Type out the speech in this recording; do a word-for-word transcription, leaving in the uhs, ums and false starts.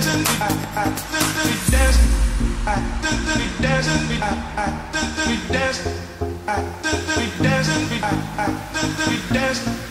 dancing, I, I, I, I,